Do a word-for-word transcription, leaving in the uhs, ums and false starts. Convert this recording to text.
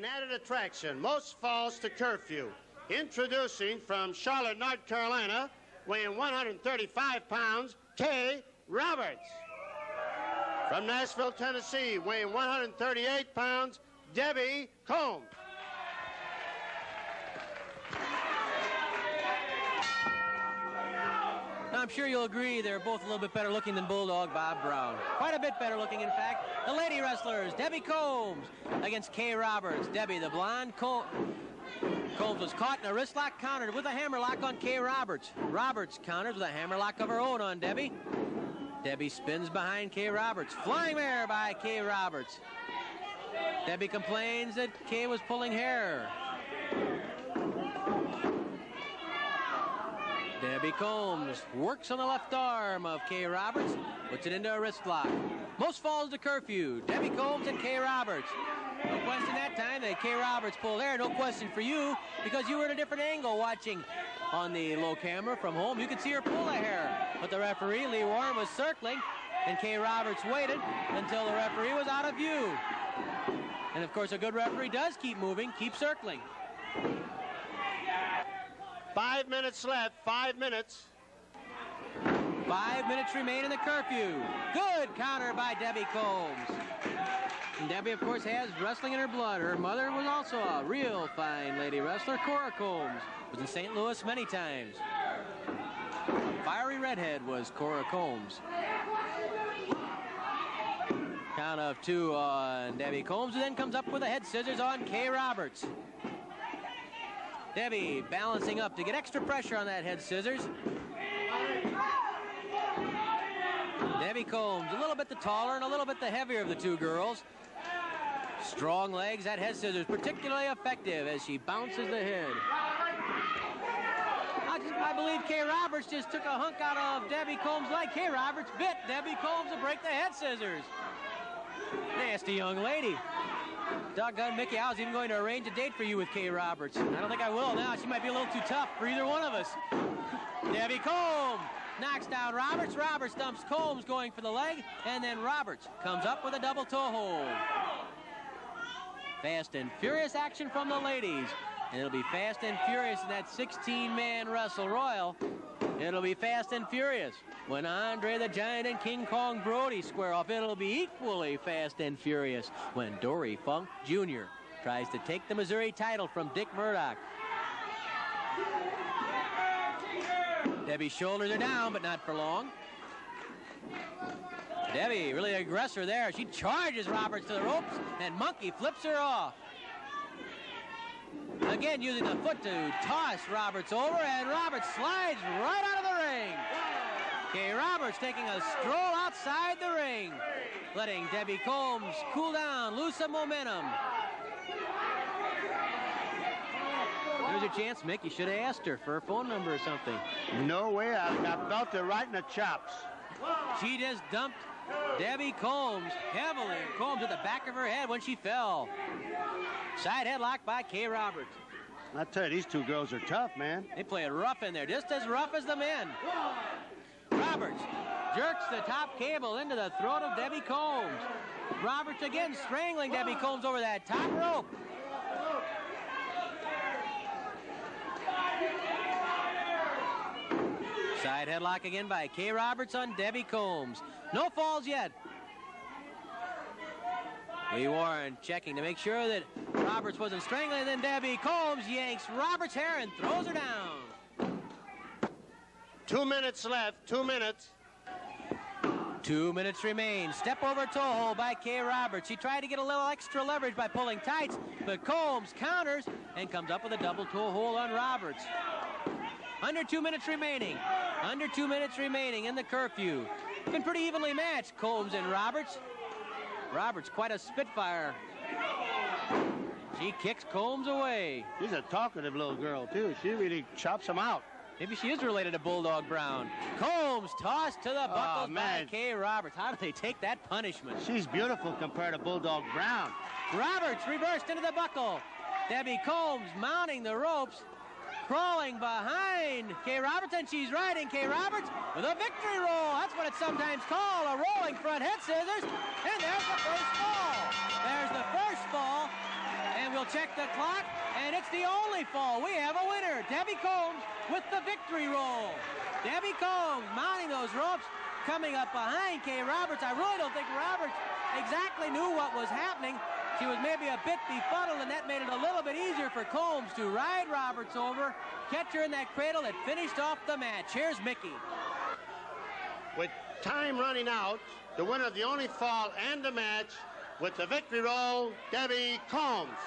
An added attraction, most falls to curfew. Introducing from Charlotte, North Carolina, weighing one hundred thirty-five pounds, Kay Roberts. From Nashville, Tennessee, weighing one hundred thirty-eight pounds, Debbie Combs. Now, I'm sure you'll agree they're both a little bit better looking than Bulldog Bob Brown. Quite a bit better looking, in fact. The lady wrestlers, Debbie Combs against Kay Roberts. Debbie, the blonde, Combs. Combs was caught in a wrist lock, countered with a hammer lock on Kay Roberts. Roberts counters with a hammer lock of her own on Debbie. Debbie spins behind Kay Roberts. Flying mare by Kay Roberts. Debbie complains that Kay was pulling hair. Debbie Combs works on the left arm of Kay Roberts, puts it into a wrist lock. Most falls to curfew, Debbie Combs and Kay Roberts. No question that time that Kay Roberts pulled there. No question for you, because you were at a different angle watching on the low camera from home. You could see her pull a hair. But the referee, Lee Warren, was circling, and Kay Roberts waited until the referee was out of view. And, of course, a good referee does keep moving, keep circling. Five minutes left, five minutes. Five minutes remain in the curfew. Good counter by Debbie Combs. And Debbie, of course, has wrestling in her blood. Her mother was also a real fine lady wrestler. Cora Combs was in Saint Louis many times. A fiery redhead was Cora Combs. Count of two on Debbie Combs, who then comes up with a head scissors on Kay Roberts. Debbie balancing up to get extra pressure on that head scissors. Debbie Combs, a little bit the taller and a little bit the heavier of the two girls. Strong legs, that head scissors particularly effective as she bounces the head. I, just, I believe Kay Roberts just took a hunk out of Debbie Combs' leg. Kay Roberts bit Debbie Combs to break the head scissors. Nasty young lady. Doggone Mickey, I was even going to arrange a date for you with Kay Roberts. I don't think I will now. She might be a little too tough for either one of us. Debbie Combs knocks down Roberts. Roberts dumps Combs going for the leg, and then Roberts comes up with a double toe hold. Fast and furious action from the ladies. And it'll be fast and furious in that sixteen man Wrestle Royal. It'll be fast and furious when Andre the Giant and King Kong Brody square off. It'll be equally fast and furious when Dory Funk Junior tries to take the Missouri title from Dick Murdoch. Debbie's shoulders are down, but not for long. Debbie, really aggressor there. She charges Roberts to the ropes, and Monkey flips her off. Again, using the foot to toss Roberts over, and Roberts slides right out of the ring. Kay Roberts taking a stroll outside the ring, letting Debbie Combs cool down, lose some momentum. There's your chance, Mick. You should have asked her for her phone number or something. No way. I, I felt it right in the chops. She just dumped Debbie Combs heavily. Combs at the back of her head when she fell. Side headlock by Kay Roberts. I tell you, these two girls are tough, man. They play it rough in there, just as rough as the men. Roberts jerks the top cable into the throat of Debbie Combs. Roberts again strangling Debbie Combs over that top rope. Side headlock again by Kay Roberts on Debbie Combs. No falls yet. Lee Warren checking to make sure that Roberts wasn't strangling, then Debbie Combs yanks Roberts' hair and throws her down. Two minutes left, two minutes. Two minutes remain. Step over toe hold by Kay Roberts. She tried to get a little extra leverage by pulling tights, but Combs counters and comes up with a double toe hold on Roberts. Under two minutes remaining. Under two minutes remaining in the curfew. Been pretty evenly matched, Combs and Roberts. Roberts, quite a spitfire. She kicks Combs away. She's a talkative little girl, too. She really chops him out. Maybe she is related to Bulldog Brown. Combs tossed to the buckles oh, man. by Kay Roberts. How do they take that punishment? She's beautiful compared to Bulldog Brown. Roberts reversed into the buckle. Debbie Combs mounting the ropes, crawling behind Kay Roberts, and she's riding Kay Roberts with a victory roll. That's what it's sometimes called, a rolling front head scissors. And there's the first fall. There's the first fall, and we'll We'll check the clock, and it's the only fall. We have a winner, Debbie Combs, with the victory roll. Debbie Combs mounting those ropes, coming up behind Kay Roberts. I really don't think Roberts exactly knew what was happening. She was maybe a bit befuddled, and that made it a little bit easier for Combs to ride Roberts over, catch her in that cradle, and finished off the match. Here's Mickey. With time running out, the winner of the only fall and the match, with the victory roll, Debbie Combs.